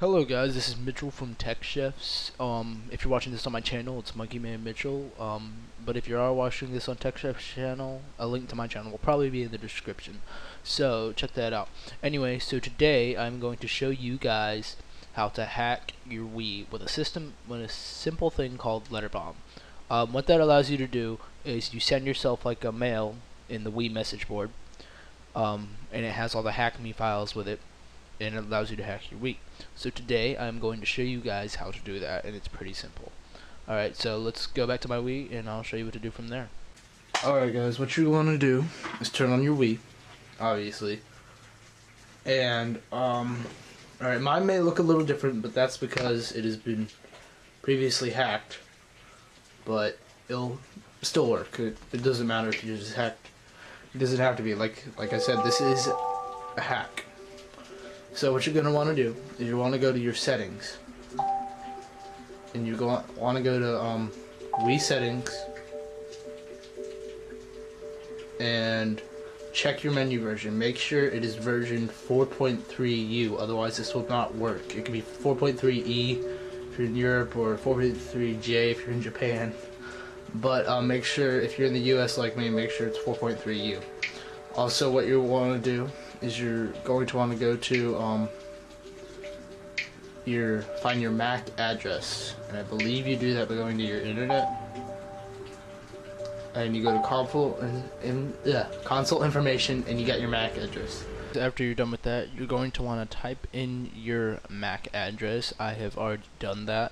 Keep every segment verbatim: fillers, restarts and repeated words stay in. Hello guys, this is Mitchell from Tech Chefs. Um, if you're watching this on my channel, it's Monkey Man Mitchell. Um, but if you are watching this on Tech Chefs channel, a link to my channel will probably be in the description. So check that out. Anyway, so today I'm going to show you guys how to hack your Wii with a system with a simple thing called Letterbomb. Um, what that allows you to do is you send yourself like a mail in the Wii message board, um, and it has all the HackMe files with it, and it allows you to hack your Wii. So today I'm going to show you guys how to do that, and it's pretty simple. Alright, so let's go back to my Wii and I'll show you what to do from there. Alright guys, what you want to do is turn on your Wii, obviously. And um alright, mine may look a little different, but that's because it has been previously hacked, but it'll still work. It, it doesn't matter if you just hacked. It doesn't have to be like like I said, this is a hack. So what you're going to want to do is you want to go to your settings, and you go want to go to um, Wii settings and check your menu version. Make sure it is version four point three U, otherwise this will not work. It could be four point three E if you're in Europe, or four point three J if you're in Japan. But um, make sure, if you're in the U S like me, make sure it's four point three U. Also, what you want to do is you're going to want to go to um, your find your MAC address, and I believe you do that by going to your internet, and you go to console and, and yeah, console information, and you got your MAC address. After you're done with that, you're going to want to type in your MAC address. I have already done that,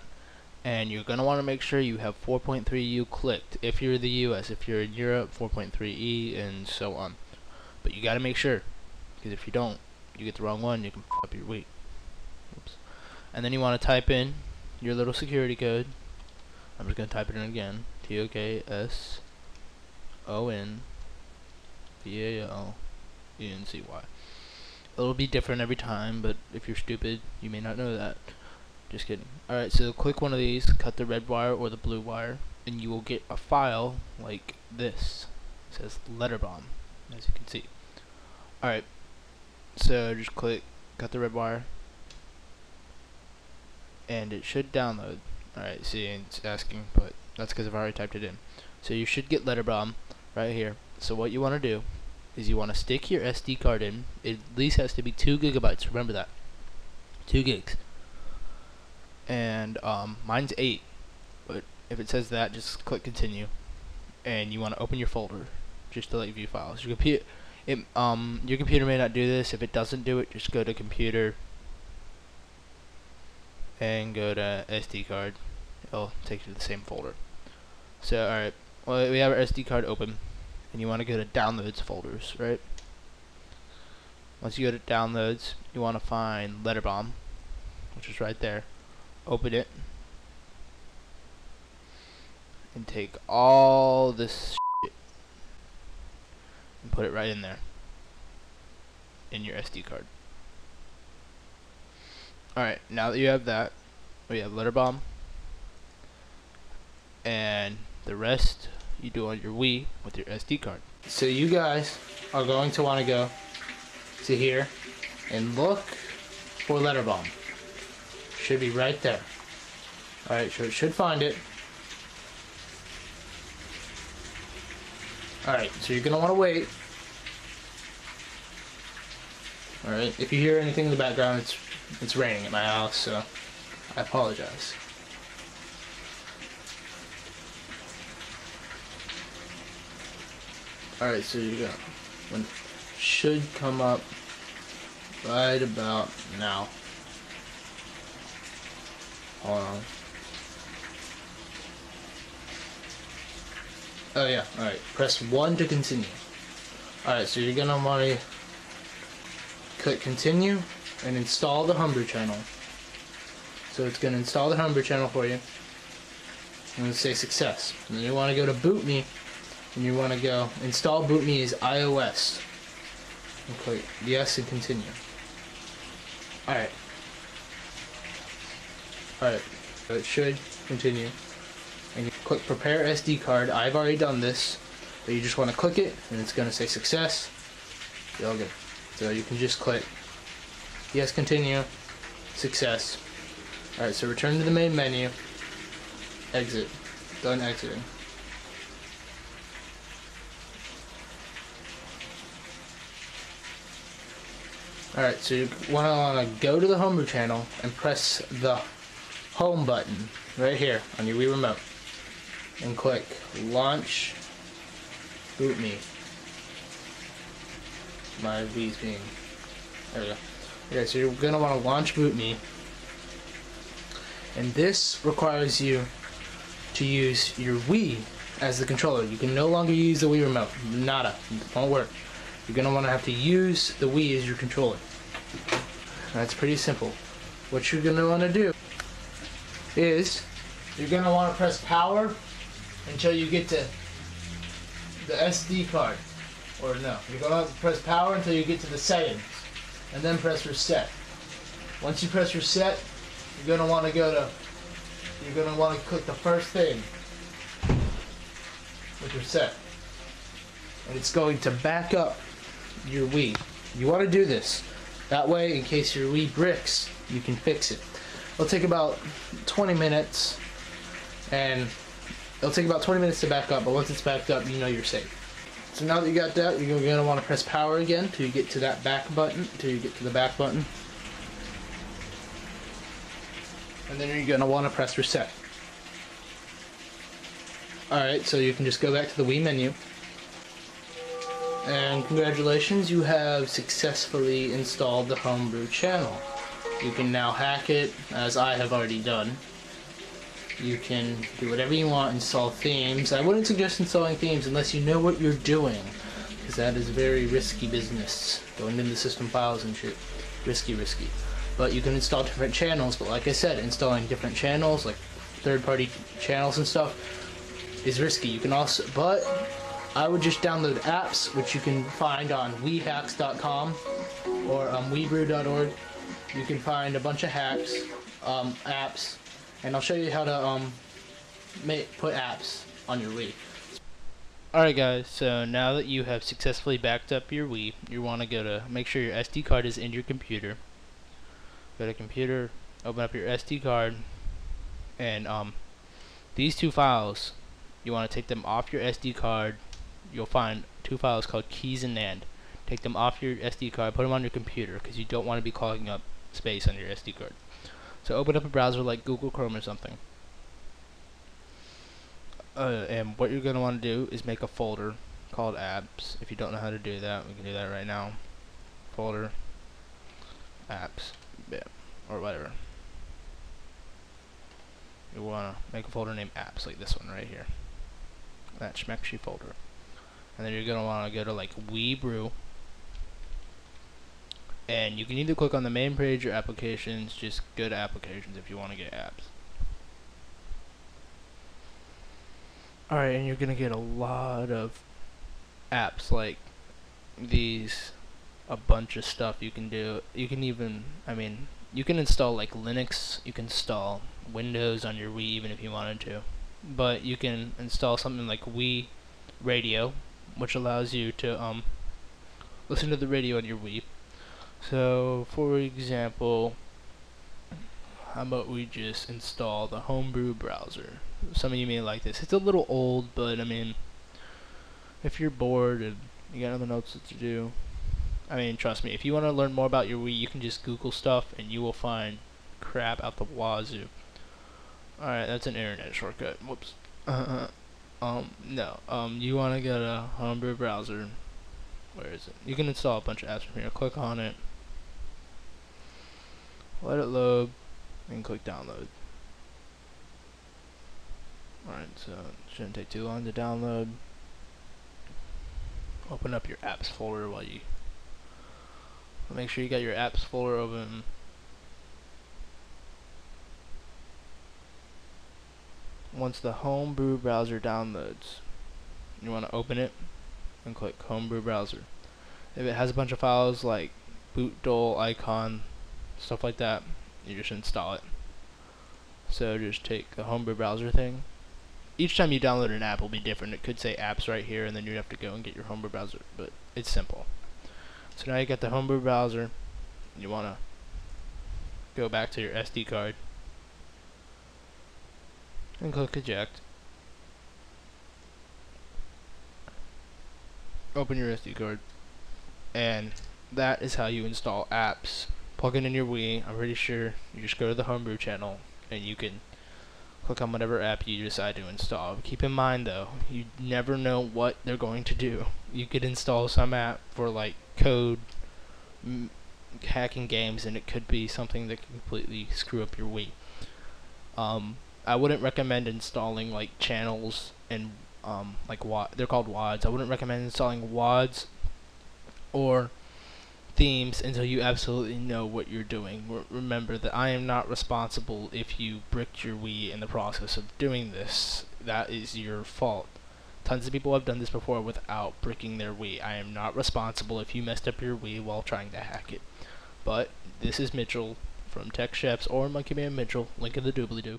and you're going to want to make sure you have four point three U clicked if you're in the U S. If you're in Europe, four point three E, and so on. But you got to make sure, because if you don't, you get the wrong one, you can f up your Wii. Oops. And then you want to type in your little security code. I'm just going to type it in again. T O K S O N B A L E N C Y. It'll be different every time, but if you're stupid, you may not know that. Just kidding. Alright, so click one of these, cut the red wire or the blue wire, and you will get a file like this. It says Letterbomb, as you can see. Alright. So just click, cut the red wire, and it should download. Alright, see, it's asking, but that's because I've already typed it in. So you should get Letterbomb right here. So what you want to do is you want to stick your S D card in. It at least has to be two gigabytes. Remember that, two gigs. And um, mine's eight, but if it says that, just click continue, and you want to open your folder just to let you view files. Your computer. It, um, your computer may not do this. If it doesn't do it, just go to computer and go to S D card. It'll take you to the same folder. So alright, well, we have our S D card open, and you want to go to downloads folders, right? Once you go to downloads, you want to find Letterbomb, which is right there. Open it and take all this shit and put it right in there in your S D card. Alright, now that you have that, we have Letterbomb, and the rest you do on your Wii with your S D card. So you guys are going to want to go to here and look for Letterbomb. Should be right there. Alright, so it should find it. Alright, so you're gonna want to wait. Alright, if you hear anything in the background, it's it's raining at my house, so I apologize. Alright, so you go. When should come up right about now. Hold on. Oh yeah, alright. Press one to continue. Alright, so you're gonna want to click continue and install the HomeBrew Channel. So it's gonna install the HomeBrew Channel for you. And say success. And then you want to go to BootMii, and you want to go install BootMii as iOS. And click yes and continue. Alright. Alright. So it should continue. And you click prepare S D card. I've already done this, but you just want to click it, and it's going to say success. You're all good. So you can just click yes, continue, Success. Alright, so return to the main menu. Exit. Done exiting. Alright, so you want to go to the Homebrew channel and press the home button right here on your Wii remote. And click launch BootMii. My Wii's being... There we go. Okay, so you're going to want to launch BootMii. And this requires you to use your Wii as the controller. You can no longer use the Wii remote. Nada. It won't work. You're going to want to have to use the Wii as your controller. That's pretty simple. What you're going to want to do is you're going to want to press power until you get to the S D card. Or no, you're going to have to press power until you get to the settings. And then press reset. Once you press reset, you're going to want to go to, you're going to want to click the first thing with reset. And it's going to back up your Wii. You want to do this. That way, in case your Wii bricks, you can fix it. It'll take about twenty minutes, and it'll take about twenty minutes to back up, but once it's backed up, you know you're safe. So now that you got that, you're going to want to press power again till you get to that back button, till you get to the back button. And then you're going to want to press reset. Alright, so you can just go back to the Wii menu. And congratulations, you have successfully installed the Homebrew channel. You can now hack it, as I have already done. You can do whatever you want, install themes. I wouldn't suggest installing themes unless you know what you're doing, because that is very risky business. Going into system files and shit. Risky, risky. But you can install different channels, but like I said, installing different channels, like third-party channels and stuff, is risky. You can also, but I would just download apps, which you can find on wii hacks dot com or um, wiibrew dot org. You can find a bunch of hacks, um, apps, and I'll show you how to um, make, put apps on your Wii. Alright guys, so now that you have successfully backed up your Wii, you want to go to, make sure your S D card is in your computer. Go to computer, open up your S D card, and um, these two files, you want to take them off your S D card. You'll find two files called keys and NAND. Take them off your S D card, put them on your computer, because you don't want to be clogging up space on your S D card. So open up a browser like Google Chrome or something. Uh, and what you're going to want to do is make a folder called apps. If you don't know how to do that, we can do that right now. Folder, apps. Yeah, or whatever. You want to make a folder named apps, like this one right here, that schmexy folder, and then you're going to want to go to like wiibrew, and you can either click on the main page or applications. Just go to applications if you want to get apps. Alright, and you're going to get a lot of apps like these. A bunch of stuff you can do. You can even, I mean, you can install like Linux, you can install Windows on your Wii even if you wanted to. But you can install something like Wii Radio, which allows you to um, listen to the radio on your Wii. So, for example, how about we just install the Homebrew browser? Some of you may like this. It's a little old, but I mean, if you're bored and you got nothing else to do, I mean, trust me, if you want to learn more about your Wii, you can just Google stuff and you will find crap out the wazoo. Alright, that's an internet shortcut. Whoops. Uh, um, no. Um, you want to go to Homebrew browser. Where is it? You can install a bunch of apps from here. Click on it. Let it load. And click download. Alright, so it shouldn't take too long to download. Open up your apps folder while you... Make sure you got your apps folder open. Once the Homebrew browser downloads, you want to open it and click Homebrew browser. If it has a bunch of files like bootdol, icon, stuff like that, you just install it. So just take the Homebrew browser thing. Each time you download an app will be different. It could say apps right here, and then you'd have to go and get your Homebrew browser, but it's simple. So now you got the Homebrew browser. You want to go back to your S D card and click eject. Open your S D card, and that is how you install apps. Plug it in your Wii. I'm pretty sure you just go to the Homebrew channel and you can click on whatever app you decide to install. Keep in mind though, you never know what they're going to do. You could install some app for like code m hacking games, and it could be something that could completely screw up your Wii. Um, I wouldn't recommend installing like channels and um, like wa they're called W A Ds. I wouldn't recommend installing W A Ds or themes until you absolutely know what you're doing. R remember that I am not responsible if you bricked your Wii in the process of doing this. That is your fault. Tons of people have done this before without bricking their Wii. I am not responsible if you messed up your Wii while trying to hack it. But this is Mitchell from Tech Chefs or Monkey Man Mitchell. Link in the doobly-doo.